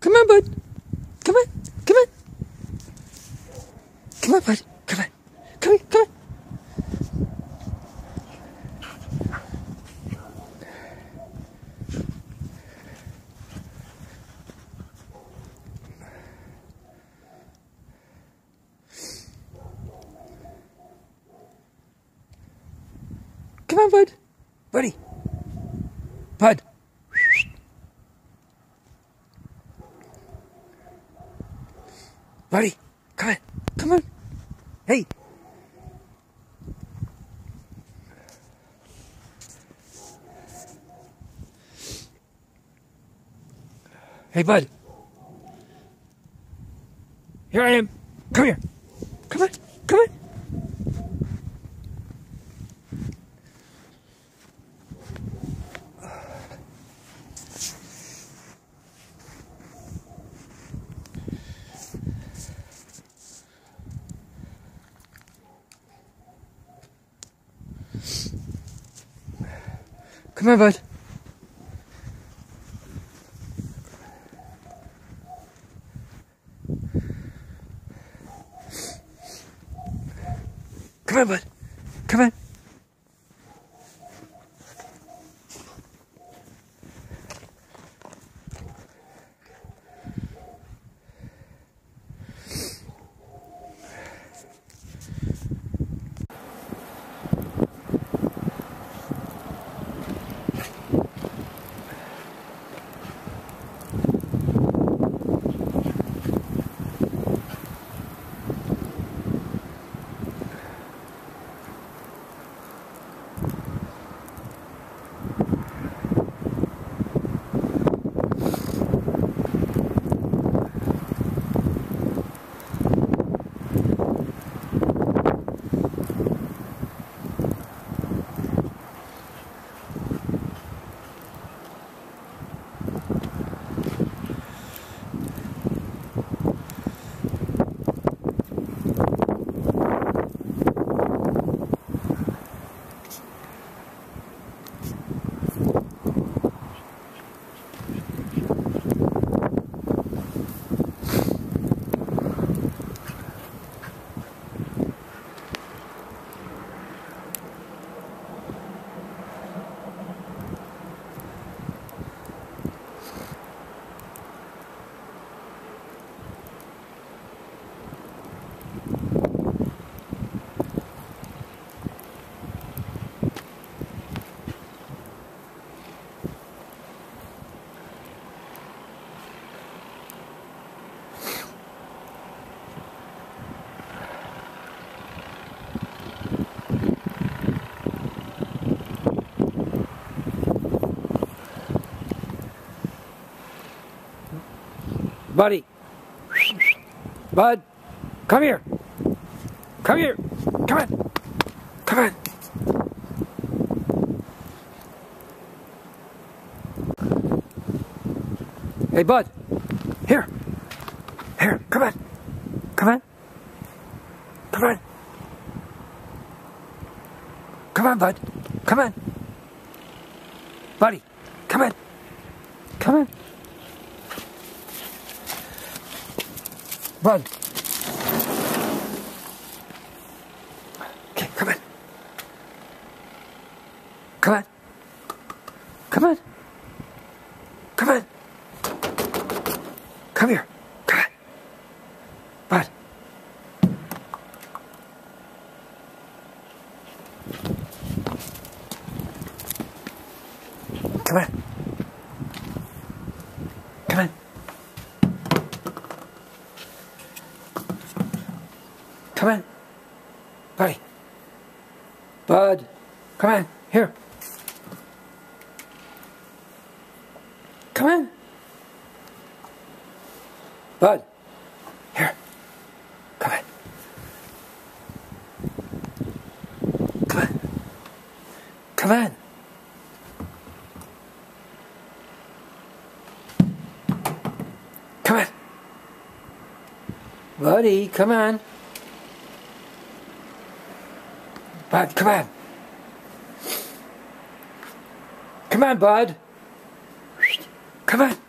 Come on, bud. Come on. Come on. Come on, bud. Come on. Come on. Come on. Come on, bud. Buddy. Bud. Buddy, come on. Come on. Hey. Hey, bud. Here I am. Come here. Come on. Come on. Come on, bud. Come on, bud. Come on. Buddy, bud, come here, come here, come on, come on. Hey, bud, here, here, come on, come on, come on, come on, bud, come on, buddy, come on, come on. Bud. Okay, come on. Come on. Come on. Come on. Come here. Come on. Bud. Come on. Come on. Come on, buddy. Bud, come on, here. Come on. Bud, here. Come on. Come on. Come on. Come on. Buddy, come on. Bud, come on. Come on, bud. Come on.